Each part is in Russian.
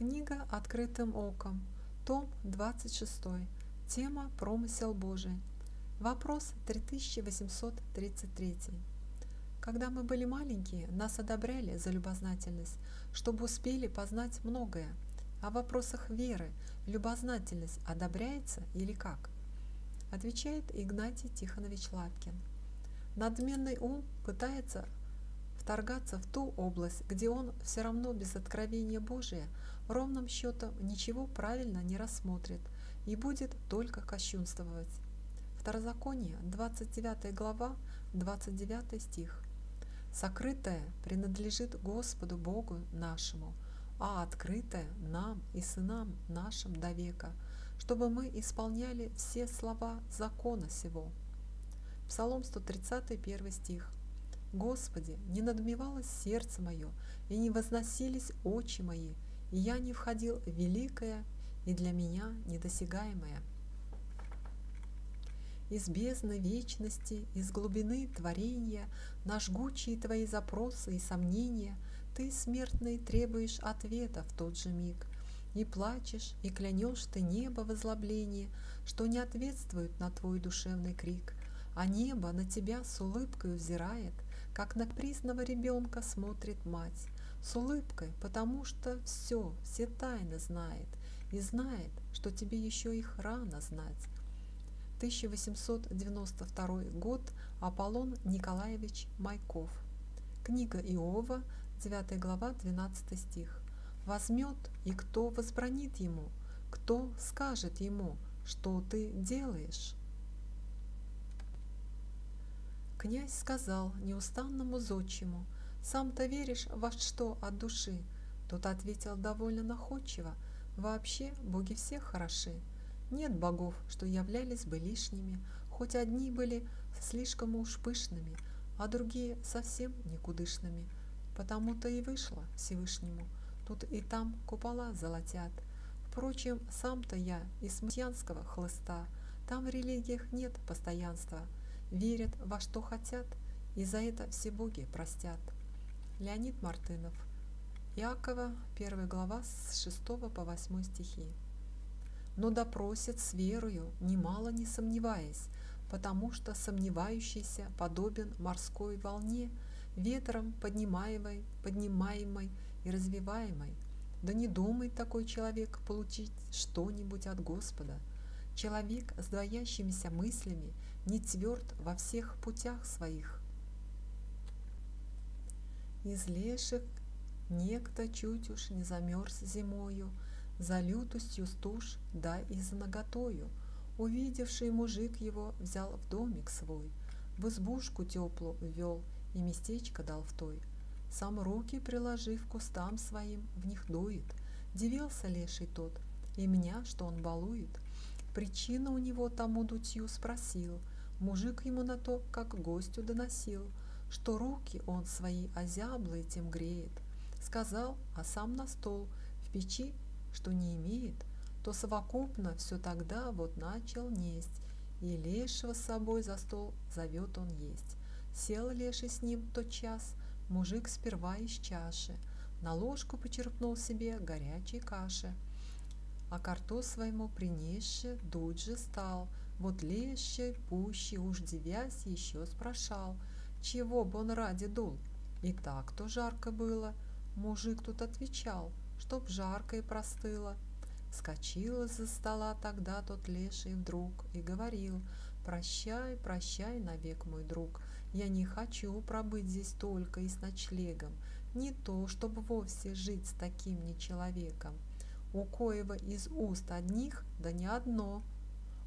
Книга «Открытым оком», том 26, тема «Промысел Божий», вопрос 3833. Когда мы были маленькие, нас одобряли за любознательность, чтобы успели познать многое. О вопросах веры любознательность одобряется или как? Отвечает Игнатий Тихонович Лапкин. Надменный ум пытается вторгаться в ту область, где он все равно без откровения Божия ровным счетом ничего правильно не рассмотрит и будет только кощунствовать. Второзаконие, 29 глава, 29 стих. «Сокрытое принадлежит Господу Богу нашему, а открытое нам и сынам нашим до века, чтобы мы исполняли все слова закона сего». Псалом 131 стих. «Господи, не надмевалось сердце мое, и не возносились очи мои, и я не входил в великое и для меня недосягаемое». Из бездны вечности, из глубины творения, на жгучие твои запросы и сомнения ты, смертный, требуешь ответа в тот же миг, и плачешь, и клянешь ты небо в излоблении, что не ответствует на твой душевный крик, а небо на тебя с улыбкой взирает, как на признанного ребенка смотрит мать, с улыбкой, потому что все тайны знает, и знает, что тебе еще их рано знать. 1892 год. Аполлон Николаевич Майков. Книга Иова, 9 глава, 12 стих. «Возьмет, и кто возбранит ему? Кто скажет ему, что ты делаешь?» Князь сказал неустанному зодчему: «Сам-то веришь во что от души?» Тот ответил довольно находчиво: «Вообще боги все хороши. Нет богов, что являлись бы лишними, хоть одни были слишком уж пышными, а другие совсем никудышными. Потому-то и вышло Всевышнему, тут и там купола золотят. Впрочем, сам-то я из мусульманского хлыста, там в религиях нет постоянства, верят во что хотят, и за это все боги простят». Леонид Мартынов. Иакова, 1 глава, с 6 по 8 стихи. «Но допросит с верою, немало не сомневаясь, потому что сомневающийся подобен морской волне, ветром поднимаемой и развиваемой. Да не думает такой человек получить что-нибудь от Господа. Человек с двоящимися мыслями не тверд во всех путях своих». Из лешек некто чуть уж не замерз зимою, за лютостью стуж, да и за наготою. Увидевший мужик его взял в домик свой, в избушку теплую ввел и местечко дал в той. Сам руки приложив кустам своим, в них дует. Дивился леший тот, и меня, что он балует. Причина у него тому дутью спросил, мужик ему на то, как гостю доносил, что руки он свои озяблые тем греет. Сказал, а сам на стол, в печи, что не имеет, то совокупно все тогда вот начал несть, и лешего с собой за стол зовет он есть. Сел леший с ним тот час, мужик сперва из чаши, на ложку почерпнул себе горячей каши, а карту своему принесши дуть же стал. Вот леший, пуще уж девясь, еще спрашал, чего бы он ради дул, и так-то жарко было. Мужик тут отвечал, чтоб жарко и простыло. Вскочил из-за стола тогда тот леший вдруг и говорил: «Прощай, прощай навек, мой друг, я не хочу пробыть здесь только и с ночлегом, не то, чтобы вовсе жить с таким нечеловеком. У коего из уст одних, да не одно,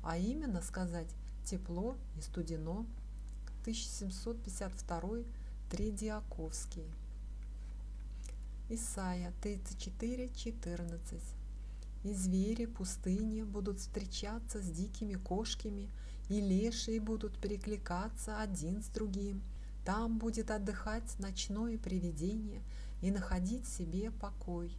а именно сказать тепло и студено». 1752. Тредиаковский. Исайя 34:14. «И звери пустыни будут встречаться с дикими кошками, и лешие будут перекликаться один с другим. Там будет отдыхать ночное привидение и находить себе покой.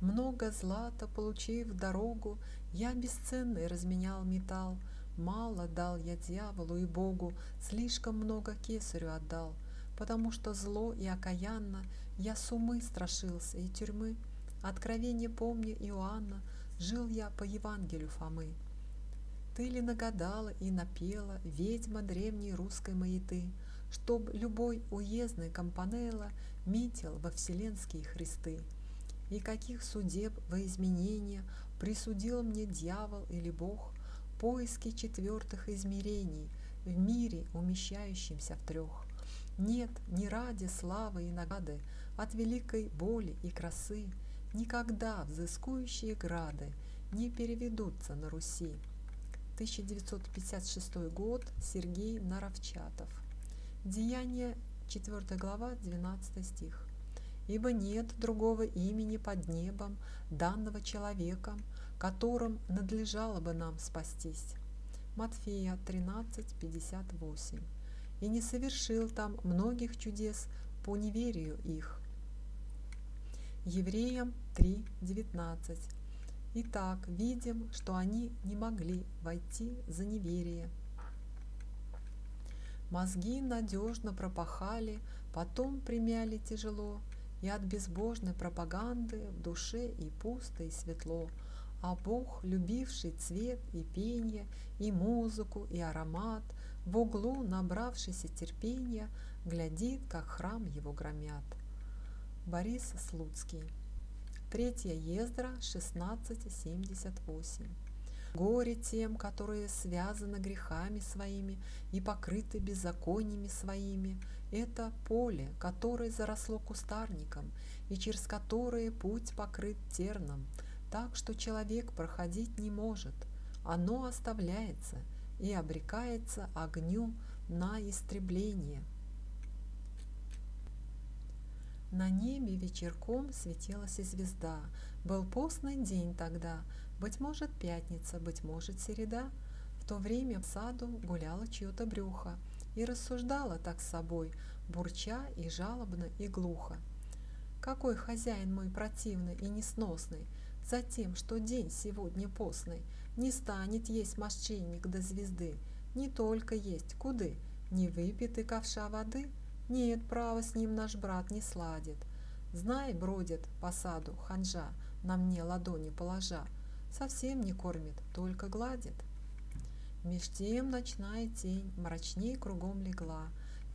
Много злата получив в дорогу, я бесценный разменял металл. Мало дал я дьяволу и Богу, слишком много кесарю отдал. Потому что зло и окаянно Я сумы страшился и тюрьмы, откровение помня Иоанна, жил я по Евангелию Фомы. Ты ли нагадала и напела, ведьма древней русской маяты, чтоб любой уездный компанелло метил во вселенские христы? И каких судеб во изменения присудил мне дьявол или Бог, поиски четвертых измерений в мире, умещающемся в трех? Нет, не ради славы и награды, от великой боли и красы никогда взыскующие грады не переведутся на Руси. 1956 год. Сергей Наровчатов. Деяние 4 глава, 12 стих. «Ибо нет другого имени под небом, данного человеком, которым надлежало бы нам спастись». Матфея 13:58. «И не совершил там многих чудес по неверию их». Евреям 3:19. Итак, видим, что они не могли войти за неверие. Мозги надежно пропахали, потом примяли тяжело, и от безбожной пропаганды в душе и пусто, и светло. А Бог, любивший цвет и пение, и музыку, и аромат, в углу, набравшийся терпения, глядит, как храм его громят. Борис Слуцкий. Третья Ездра 16:78. «Горе тем, которые связаны грехами своими и покрыты беззакониями своими, это поле, которое заросло кустарником, и через которое путь покрыт терном, так что человек проходить не может. Оно оставляется и обрекается огню на истребление». На небе вечерком светилась и звезда. Был постный день тогда, быть может, пятница, быть может, середа. В то время в саду гуляло чье-то брюхо и рассуждало так с собой, бурча и жалобно, и глухо. «Какой хозяин мой противный и несносный, затем, что день сегодня постный, не станет есть мошенник до звезды, не только есть, куды, не выпьет и ковша воды? Нет, право, с ним наш брат не сладит. Знай, бродит по саду ханжа, на мне ладони положа, совсем не кормит, только гладит». Меж тем ночная тень мрачней кругом легла.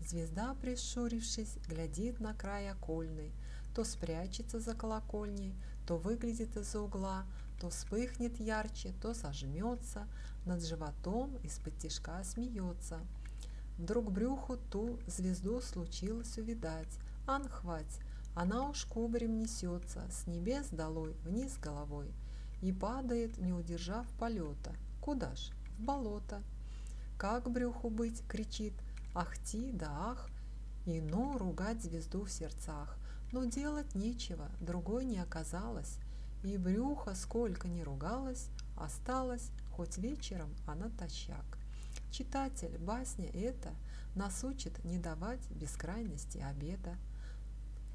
Звезда, прищурившись, глядит на край окольный, то спрячется за колокольней, то выглядит из-за угла, то вспыхнет ярче, то сожмется, над животом из-под тишка смеется. Вдруг брюху ту звезду случилось увидать. Ан, хвать! Она уж кубарем несется, с небес долой, вниз головой, и падает, не удержав полета. Куда ж? В болото. Как брюху быть, кричит, ахти да ах, и но ругать звезду в сердцах. Но делать нечего, другой не оказалось, и брюхо, сколько ни ругалась, осталась, хоть вечером она тощак. Читатель, басня эта нас учит не давать бескрайности обеда,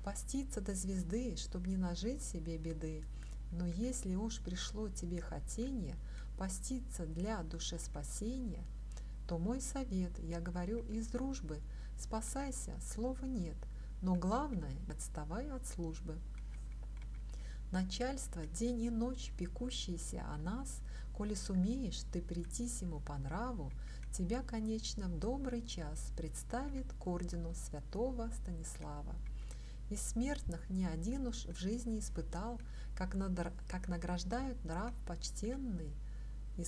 поститься до звезды, чтоб не нажить себе беды. Но если уж пришло тебе хотение поститься для души спасения, то мой совет, я говорю из дружбы, спасайся, слова нет, но главное, отставай от службы. Начальство, день и ночь пекущиеся о нас, коли сумеешь ты прийтись ему по нраву, тебя, конечно, в добрый час представит к ордену святого Станислава. Из смертных ни один уж в жизни испытал, как награждают нрав почтенный и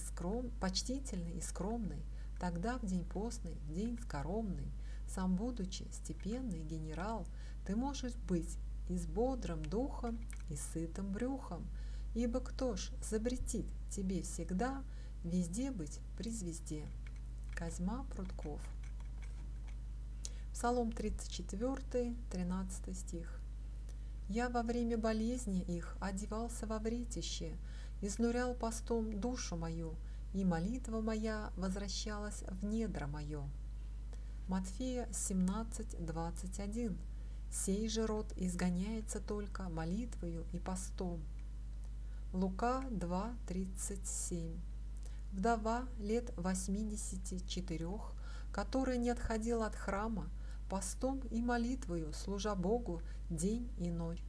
почтительный и скромный, тогда в день постный, в день скоромный, сам будучи степенный генерал, ты можешь быть и с бодрым духом, и сытым брюхом, ибо кто ж запретит тебе всегда везде быть при звезде. Козьма Прудков. Псалом 34, 13 стих. «Я во время болезни их одевался во вретище, изнурял постом душу мою, и молитва моя возвращалась в недра мое». Матфея 17, 21. «Сей же род изгоняется только молитвою и постом». Лука 2, 37. Вдова лет 84, которая не отходила от храма, постом и молитвою, служа Богу день и ночь.